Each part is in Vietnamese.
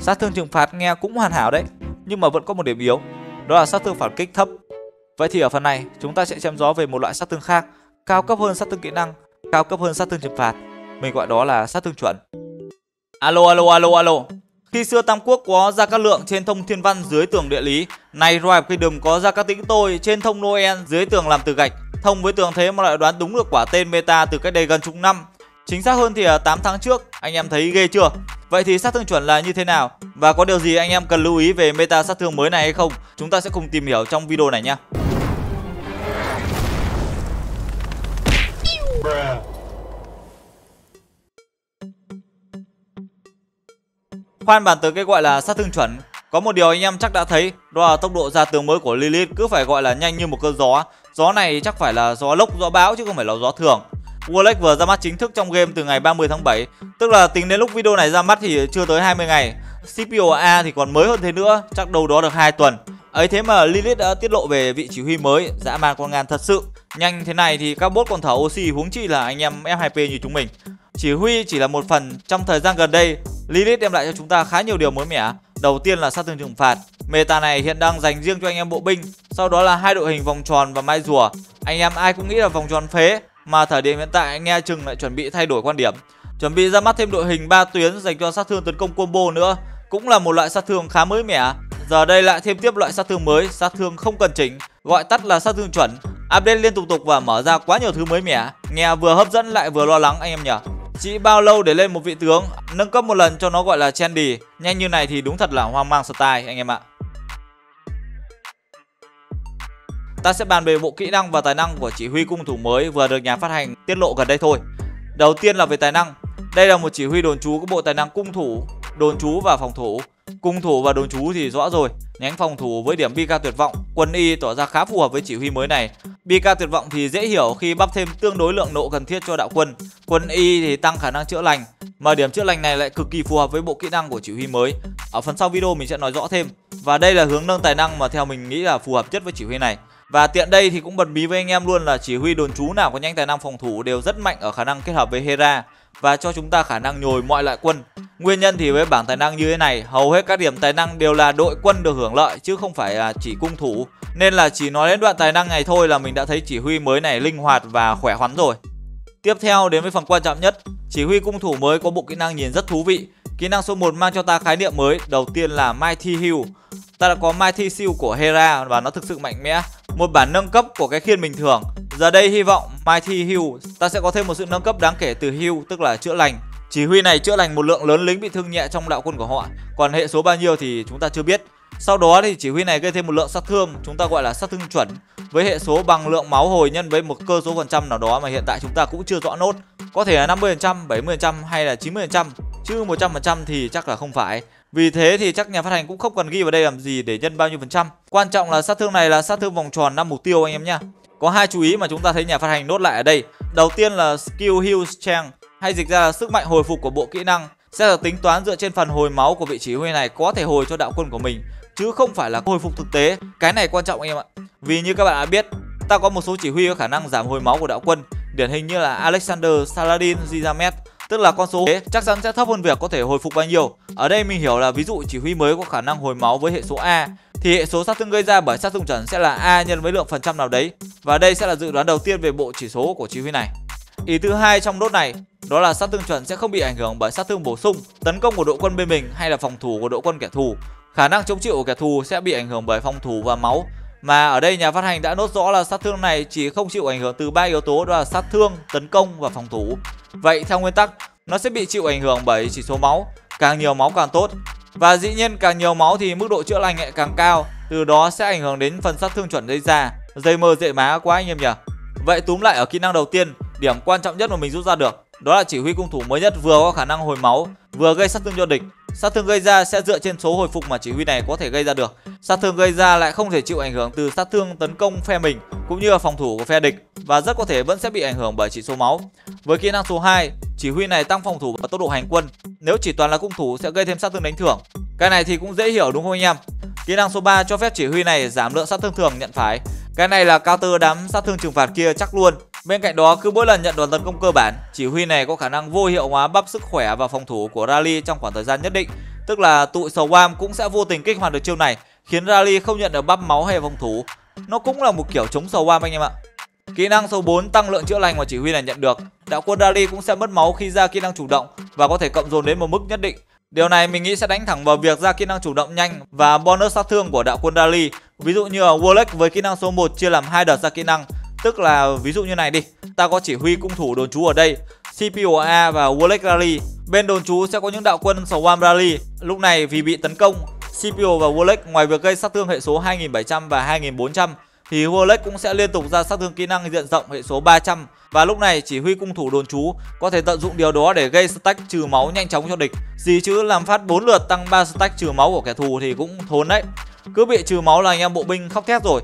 Sát thương trừng phạt nghe cũng hoàn hảo đấy, nhưng mà vẫn có một điểm yếu, đó là sát thương phản kích thấp. Vậy thì ở phần này chúng ta sẽ chém gió về một loại sát thương khác, cao cấp hơn sát thương kỹ năng, cao cấp hơn sát thương trừng phạt, mình gọi đó là sát thương chuẩn. Alo. Khi xưa Tam Quốc có Gia Cát Lượng trên thông thiên văn dưới tường địa lý, nay Royal Kingdom có Gia Cát Tĩnh tôi trên thông Noel dưới tường làm từ gạch. Thông với tường thế mà lại đoán đúng được quả tên meta từ cách đây gần chục năm. Chính xác hơn thì 8 tháng trước, anh em thấy ghê chưa? Vậy thì sát thương chuẩn là như thế nào? Và có điều gì anh em cần lưu ý về meta sát thương mới này hay không? Chúng ta sẽ cùng tìm hiểu trong video này nhé. Khoan bàn tới cái gọi là sát thương chuẩn, có một điều anh em chắc đã thấy, đó là tốc độ ra tường mới của Lilith cứ phải gọi là nhanh như một cơn gió. Gió này chắc phải là gió lốc, gió bão chứ không phải là gió thường. Warlord vừa ra mắt chính thức trong game từ ngày 30 tháng 7, tức là tính đến lúc video này ra mắt thì chưa tới 20 ngày. CPOA thì còn mới hơn thế nữa, chắc đâu đó được 2 tuần. Ấy thế mà Lilith đã tiết lộ về vị chỉ huy mới, dã man con ngan thật sự. Nhanh thế này thì các bot còn thở oxy, huống chi là anh em F2P như chúng mình. Chỉ huy chỉ là một phần, trong thời gian gần đây, Lilith đem lại cho chúng ta khá nhiều điều mới mẻ. Đầu tiên là sát thương trừng phạt. Meta này hiện đang dành riêng cho anh em bộ binh, sau đó là hai đội hình vòng tròn và mai rùa. Anh em ai cũng nghĩ là vòng tròn phế, mà thời điểm hiện tại anh nghe chừng lại chuẩn bị thay đổi quan điểm, chuẩn bị ra mắt thêm đội hình 3 tuyến dành cho sát thương tấn công combo nữa, cũng là một loại sát thương khá mới mẻ. Giờ đây lại thêm tiếp loại sát thương mới, sát thương không cần chỉnh, gọi tắt là sát thương chuẩn. Update liên tục và mở ra quá nhiều thứ mới mẻ, nghe vừa hấp dẫn lại vừa lo lắng anh em nhỉ. Chỉ bao lâu để lên một vị tướng, nâng cấp một lần cho nó gọi là trendy. Nhanh như này thì đúng thật là hoang mang style anh em ạ. Ta sẽ bàn về bộ kỹ năng và tài năng của chỉ huy cung thủ mới vừa được nhà phát hành tiết lộ gần đây thôi. Đầu tiên là về tài năng. Đây là một chỉ huy đồn trú có bộ tài năng cung thủ, đồn trú và phòng thủ. Cung thủ và đồn trú thì rõ rồi, nhánh phòng thủ với điểm BK tuyệt vọng, quân y tỏ ra khá phù hợp với chỉ huy mới này. BK tuyệt vọng thì dễ hiểu khi bắp thêm tương đối lượng nộ cần thiết cho đạo quân. Quân y thì tăng khả năng chữa lành, mà điểm chữa lành này lại cực kỳ phù hợp với bộ kỹ năng của chỉ huy mới. Ở phần sau video mình sẽ nói rõ thêm. Và đây là hướng nâng tài năng mà theo mình nghĩ là phù hợp nhất với chỉ huy này. Và tiện đây thì cũng bật mí với anh em luôn là chỉ huy đồn trú nào có nhánh tài năng phòng thủ đều rất mạnh ở khả năng kết hợp với Hera và cho chúng ta khả năng nhồi mọi loại quân. Nguyên nhân thì với bảng tài năng như thế này, hầu hết các điểm tài năng đều là đội quân được hưởng lợi chứ không phải là chỉ cung thủ. Nên là chỉ nói đến đoạn tài năng này thôi là mình đã thấy chỉ huy mới này linh hoạt và khỏe khoắn rồi. Tiếp theo đến với phần quan trọng nhất, chỉ huy cung thủ mới có bộ kỹ năng nhìn rất thú vị. Kỹ năng số 1 mang cho ta khái niệm mới, đầu tiên là Mighty Heal. Ta đã có Mighty Seal của Hera và nó thực sự mạnh mẽ. Một bản nâng cấp của cái khiên bình thường. Giờ đây hy vọng Mighty Heal ta sẽ có thêm một sự nâng cấp đáng kể từ Heal, tức là chữa lành. Chỉ huy này chữa lành một lượng lớn lính bị thương nhẹ trong đạo quân của họ, còn hệ số bao nhiêu thì chúng ta chưa biết. Sau đó thì chỉ huy này gây thêm một lượng sát thương, chúng ta gọi là sát thương chuẩn, với hệ số bằng lượng máu hồi nhân với một cơ số phần trăm nào đó mà hiện tại chúng ta cũng chưa rõ nốt. Có thể là 50%, 70% hay là 90%, chứ 100% thì chắc là không phải. Vì thế thì chắc nhà phát hành cũng không cần ghi vào đây làm gì để nhân bao nhiêu phần trăm. Quan trọng là sát thương này là sát thương vòng tròn 5 mục tiêu anh em nhá. Có hai chú ý mà chúng ta thấy nhà phát hành nốt lại ở đây. Đầu tiên là Skill Heal Strength, hay dịch ra là sức mạnh hồi phục của bộ kỹ năng, sẽ được tính toán dựa trên phần hồi máu của vị chỉ huy này có thể hồi cho đạo quân của mình, chứ không phải là hồi phục thực tế. Cái này quan trọng anh em ạ. Vì như các bạn đã biết, ta có một số chỉ huy có khả năng giảm hồi máu của đạo quân, điển hình như là Alexander, Saladin, Zizamed. Tức là con số chắc chắn sẽ thấp hơn việc có thể hồi phục bao nhiêu. Ở đây mình hiểu là ví dụ chỉ huy mới có khả năng hồi máu với hệ số A thì hệ số sát thương gây ra bởi sát thương chuẩn sẽ là A nhân với lượng phần trăm nào đấy. Và đây sẽ là dự đoán đầu tiên về bộ chỉ số của chỉ huy này. Ý thứ hai trong nốt này, đó là sát thương chuẩn sẽ không bị ảnh hưởng bởi sát thương bổ sung, tấn công của đội quân bên mình hay là phòng thủ của đội quân kẻ thù. Khả năng chống chịu của kẻ thù sẽ bị ảnh hưởng bởi phòng thủ và máu. Mà ở đây nhà phát hành đã nốt rõ là sát thương này chỉ không chịu ảnh hưởng từ 3 yếu tố, đó là sát thương, tấn công và phòng thủ. Vậy theo nguyên tắc, nó sẽ bị chịu ảnh hưởng bởi chỉ số máu, càng nhiều máu càng tốt. Và dĩ nhiên càng nhiều máu thì mức độ chữa lành lại càng cao, từ đó sẽ ảnh hưởng đến phần sát thương chuẩn gây ra. Dây mơ dễ má quá anh em nhỉ. Vậy túm lại ở kỹ năng đầu tiên, điểm quan trọng nhất mà mình rút ra được, đó là chỉ huy cung thủ mới nhất vừa có khả năng hồi máu, vừa gây sát thương cho địch. Sát thương gây ra sẽ dựa trên số hồi phục mà chỉ huy này có thể gây ra được. Sát thương gây ra lại không thể chịu ảnh hưởng từ sát thương tấn công phe mình cũng như phòng thủ của phe địch, và rất có thể vẫn sẽ bị ảnh hưởng bởi chỉ số máu. Với kỹ năng số 2, chỉ huy này tăng phòng thủ và tốc độ hành quân. Nếu chỉ toàn là cung thủ sẽ gây thêm sát thương đánh thưởng. Cái này thì cũng dễ hiểu đúng không anh em? Kỹ năng số 3 cho phép chỉ huy này giảm lượng sát thương thường nhận phải. Cái này là counter đám sát thương trừng phạt kia chắc luôn. Bên cạnh đó, cứ mỗi lần nhận đòn tấn công cơ bản, chỉ huy này có khả năng vô hiệu hóa bắp sức khỏe và phòng thủ của rally trong khoảng thời gian nhất định. Tức là tụi sầu bam cũng sẽ vô tình kích hoạt được chiêu này, khiến Rally không nhận được bắp máu hay phòng thủ. Nó cũng là một kiểu chống sầu bam anh em ạ. Kỹ năng số 4 tăng lượng chữa lành mà chỉ huy này nhận được. Đạo quân Rally cũng sẽ mất máu khi ra kỹ năng chủ động và có thể cộng dồn đến một mức nhất định. Điều này mình nghĩ sẽ đánh thẳng vào việc ra kỹ năng chủ động nhanh và bonus sát thương của đạo quân Rally. Ví dụ như Warlord với kỹ năng số 1 chia làm 2 đợt ra kỹ năng. Tức là ví dụ như này đi, ta có chỉ huy cung thủ đồn trú ở đây, CPOA và Warlord Rally. Bên đồn trú sẽ có những đạo quân Swarm Rally. Lúc này vì bị tấn công, CPO và Warlord ngoài việc gây sát thương hệ số 2700 và 2400 thì Warlord cũng sẽ liên tục ra sát thương kỹ năng diện rộng hệ số 300. Và lúc này chỉ huy cung thủ đồn trú có thể tận dụng điều đó để gây stack trừ máu nhanh chóng cho địch. Gì chứ làm phát 4 lượt tăng 3 stack trừ máu của kẻ thù thì cũng thốn đấy. Cứ bị trừ máu là anh em bộ binh khóc thét rồi.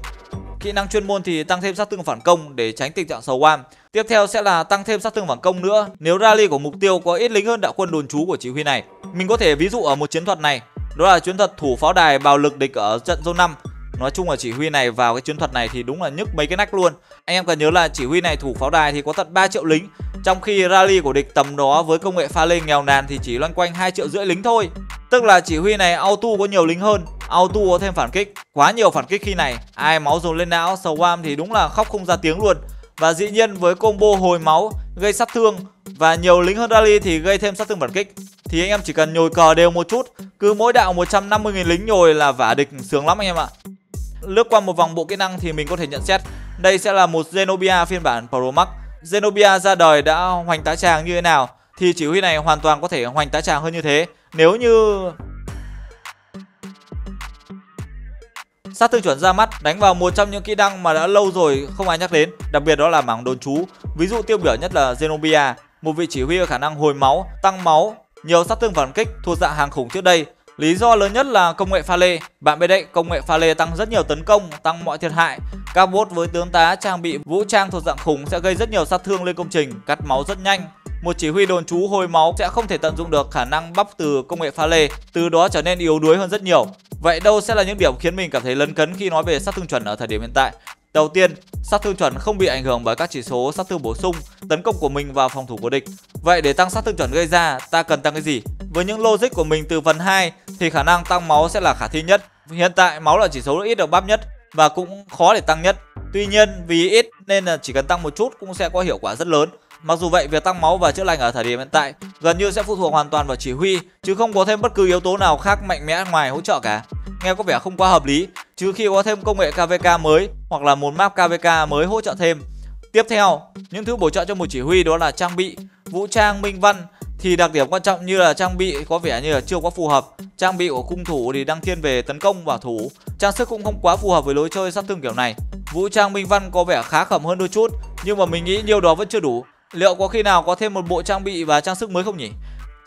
Kỹ năng chuyên môn thì tăng thêm sát thương phản công để tránh tình trạng swarm. Tiếp theo sẽ là tăng thêm sát thương phản công nữa nếu Rally của mục tiêu có ít lính hơn đạo quân đồn trú của chỉ huy này. Mình có thể ví dụ ở một chiến thuật này, đó là chiến thuật thủ pháo đài bào lực địch ở trận zone 5. Nói chung là chỉ huy này vào cái chiến thuật này thì đúng là nhức mấy cái nách luôn. Anh em cần nhớ là chỉ huy này thủ pháo đài thì có tận 3 triệu lính, trong khi Rally của địch tầm đó với công nghệ pha lê nghèo nàn thì chỉ loanh quanh 2,5 triệu lính thôi. Tức là chỉ huy này auto có nhiều lính hơn, auto có thêm phản kích, quá nhiều phản kích khi này, ai máu dồn lên não swarm thì đúng là khóc không ra tiếng luôn. Và dĩ nhiên với combo hồi máu, gây sát thương và nhiều lính hơn Rally thì gây thêm sát thương phản kích. Thì anh em chỉ cần nhồi cờ đều một chút, cứ mỗi đạo 150.000 lính nhồi là vả địch sướng lắm anh em ạ. Lướt qua một vòng bộ kỹ năng thì mình có thể nhận xét đây sẽ là một Zenobia phiên bản Pro Max. Zenobia ra đời đã hoành tá tràng như thế nào thì chỉ huy này hoàn toàn có thể hoành tá tràng hơn như thế. Nếu như sát thương chuẩn ra mắt đánh vào một trong những kỹ năng mà đã lâu rồi không ai nhắc đến, đặc biệt đó là mảng đồn trú. Ví dụ tiêu biểu nhất là Zenobia, một vị chỉ huy có khả năng hồi máu, tăng máu, nhiều sát thương phản kích thuộc dạng hàng khủng trước đây. Lý do lớn nhất là công nghệ pha lê. Bạn biết đấy, công nghệ pha lê tăng rất nhiều tấn công, tăng mọi thiệt hại. Các bot với tướng tá trang bị vũ trang thuộc dạng khủng sẽ gây rất nhiều sát thương lên công trình, cắt máu rất nhanh. Một chỉ huy đồn trú hồi máu sẽ không thể tận dụng được khả năng bắp từ công nghệ pha lê, từ đó trở nên yếu đuối hơn rất nhiều. Vậy đâu sẽ là những điểm khiến mình cảm thấy lấn cấn khi nói về sát thương chuẩn ở thời điểm hiện tại? Đầu tiên, sát thương chuẩn không bị ảnh hưởng bởi các chỉ số sát thương bổ sung, tấn công của mình và phòng thủ của địch. Vậy để tăng sát thương chuẩn gây ra, ta cần tăng cái gì? Với những logic của mình từ phần 2 thì khả năng tăng máu sẽ là khả thi nhất. Hiện tại máu là chỉ số ít được bắp nhất và cũng khó để tăng nhất. Tuy nhiên vì ít nên là chỉ cần tăng một chút cũng sẽ có hiệu quả rất lớn. Mặc dù vậy, việc tăng máu và chữa lành ở thời điểm hiện tại gần như sẽ phụ thuộc hoàn toàn vào chỉ huy, chứ không có thêm bất cứ yếu tố nào khác mạnh mẽ ngoài hỗ trợ cả. Nghe có vẻ không quá hợp lý, trừ khi có thêm công nghệ KVK mới hoặc là một map KVK mới hỗ trợ thêm. Tiếp theo, những thứ bổ trợ cho một chỉ huy đó là trang bị, vũ trang, minh văn thì đặc điểm quan trọng như là trang bị có vẻ như là chưa quá phù hợp. Trang bị của cung thủ thì đang thiên về tấn công và thủ, trang sức cũng không quá phù hợp với lối chơi sát thương kiểu này. Vũ trang minh văn có vẻ khá khẩm hơn đôi chút, nhưng mà mình nghĩ nhiều đó vẫn chưa đủ. Liệu có khi nào có thêm một bộ trang bị và trang sức mới không nhỉ?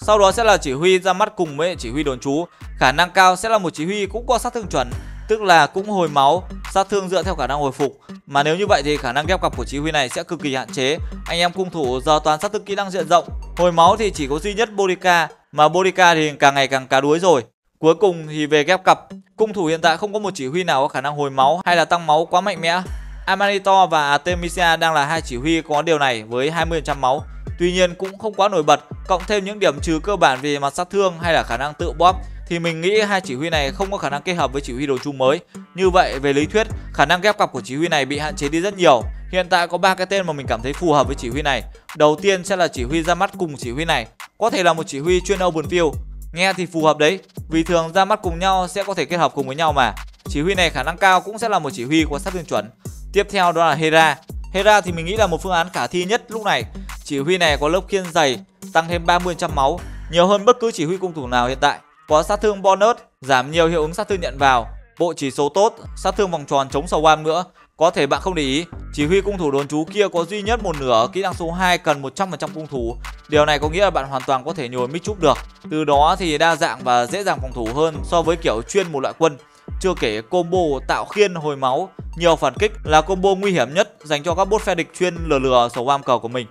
Sau đó sẽ là chỉ huy ra mắt cùng với chỉ huy đồn trú. Khả năng cao sẽ là một chỉ huy cũng có sát thương chuẩn, tức là cũng hồi máu, sát thương dựa theo khả năng hồi phục. Mà nếu như vậy thì khả năng ghép cặp của chỉ huy này sẽ cực kỳ hạn chế. Anh em cung thủ giờ toàn sát thương kỹ năng diện rộng, hồi máu thì chỉ có duy nhất Bodica, mà Bodica thì càng ngày càng cá đuối rồi. Cuối cùng thì về ghép cặp, cung thủ hiện tại không có một chỉ huy nào có khả năng hồi máu hay là tăng máu quá mạnh mẽ. Amanito và Artemisia đang là hai chỉ huy có điều này với 20% máu. Tuy nhiên cũng không quá nổi bật, cộng thêm những điểm trừ cơ bản về mặt sát thương hay là khả năng tự bóp thì mình nghĩ hai chỉ huy này không có khả năng kết hợp với chỉ huy đồ chung mới. Như vậy về lý thuyết, khả năng ghép cặp của chỉ huy này bị hạn chế đi rất nhiều. Hiện tại có 3 cái tên mà mình cảm thấy phù hợp với chỉ huy này. Đầu tiên sẽ là chỉ huy ra mắt cùng chỉ huy này, có thể là một chỉ huy chuyên open field. Nghe thì phù hợp đấy, vì thường ra mắt cùng nhau sẽ có thể kết hợp cùng với nhau mà. Chỉ huy này khả năng cao cũng sẽ là một chỉ huy có sát thương chuẩn. Tiếp theo đó là Hera. Hera thì mình nghĩ là một phương án khả thi nhất lúc này. Chỉ huy này có lớp khiên dày, tăng thêm 30% máu, nhiều hơn bất cứ chỉ huy cung thủ nào hiện tại. Có sát thương bonus, giảm nhiều hiệu ứng sát thương nhận vào, bộ chỉ số tốt, sát thương vòng tròn chống swarm nữa. Có thể bạn không để ý, chỉ huy cung thủ đồn trú kia có duy nhất một nửa kỹ năng số 2 cần 100% cung thủ. Điều này có nghĩa là bạn hoàn toàn có thể nhồi mix chúp được, từ đó thì đa dạng và dễ dàng phòng thủ hơn so với kiểu chuyên một loại quân. Chưa kể combo tạo khiên hồi máu, nhiều phản kích là combo nguy hiểm nhất dành cho các bot phe địch chuyên lừa swarm cờ của mình.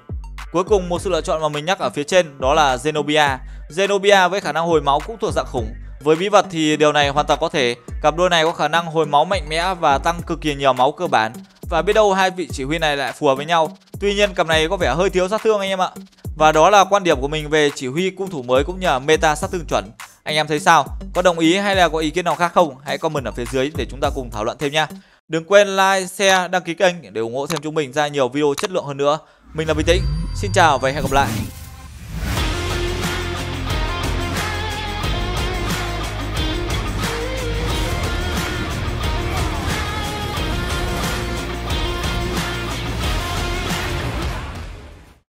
Cuối cùng một sự lựa chọn mà mình nhắc ở phía trên đó là Zenobia. Zenobia với khả năng hồi máu cũng thuộc dạng khủng. Với bí vật thì điều này hoàn toàn có thể. Cặp đôi này có khả năng hồi máu mạnh mẽ và tăng cực kỳ nhiều máu cơ bản. Và biết đâu hai vị chỉ huy này lại phù hợp với nhau. Tuy nhiên cặp này có vẻ hơi thiếu sát thương anh em ạ. Và đó là quan điểm của mình về chỉ huy cung thủ mới cũng như là meta sát thương chuẩn. Anh em thấy sao? Có đồng ý hay là có ý kiến nào khác không? Hãy comment ở phía dưới để chúng ta cùng thảo luận thêm nhé. Đừng quên like, share, đăng ký kênh để ủng hộ thêm chúng mình ra nhiều video chất lượng hơn nữa. Mình là Bình Tĩnh, xin chào và hẹn gặp lại.